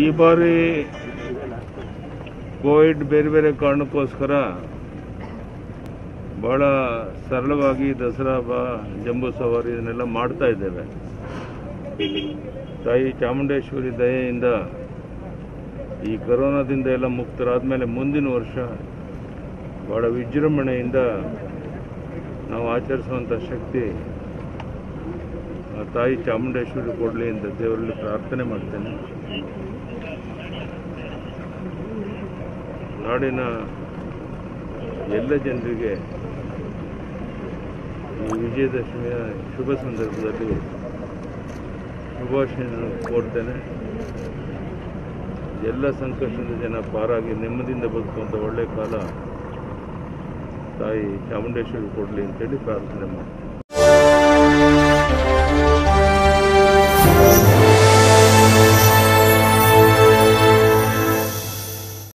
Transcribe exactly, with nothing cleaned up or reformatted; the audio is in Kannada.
ಈ ಬಾರಿ ಕೋವಿಡ್ ಬೇರೆ ಬೇರೆ ಕಾರಣಕ್ಕೋಸ್ಕರ ಬಹಳ ಸರಳವಾಗಿ ದಸರಾ ಜಂಬೂ ಸವಾರಿ ಇದನ್ನೆಲ್ಲ ಮಾಡ್ತಾ ಇದ್ದೇವೆ। ತಾಯಿ ಚಾಮುಂಡೇಶ್ವರಿ ದಯೆಯಿಂದ ಈ ಕೊರೋನಾದಿಂದ ಎಲ್ಲ ಮುಕ್ತರಾದ ಮೇಲೆ ಮುಂದಿನ ವರ್ಷ ಬಹಳ ವಿಜೃಂಭಣೆಯಿಂದ ನಾವು ಆಚರಿಸುವಂತ ಶಕ್ತಿ ತಾಯಿ ಚಾಮುಂಡೇಶ್ವರಿ ಕೊಡಲಿ ಅಂತ ದೇವರಲ್ಲಿ ಪ್ರಾರ್ಥನೆ ಮಾಡ್ತೇನೆ। ನಾಡಿನ ಎಲ್ಲ ಜನರಿಗೆ ಈ ವಿಜಯದಶಮಿಯ ಶುಭ ಸಂದರ್ಭದಲ್ಲಿ ಶುಭಾಶಯಗಳನ್ನು ಕೋರ್ತೇನೆ। ಎಲ್ಲ ಸಂಕಷ್ಟದ ಜನ ಪಾರಾಗಿ ನೆಮ್ಮದಿಯಿಂದ ಬದುಕುವಂಥ ಒಳ್ಳೆಯ ಕಾಲ ತಾಯಿ ಚಾಮುಂಡೇಶ್ವರಿ ಕೊಡಲಿ ಅಂತೇಳಿ ಪ್ರಾರ್ಥನೆ ಮಾಡ್ತೇನೆ।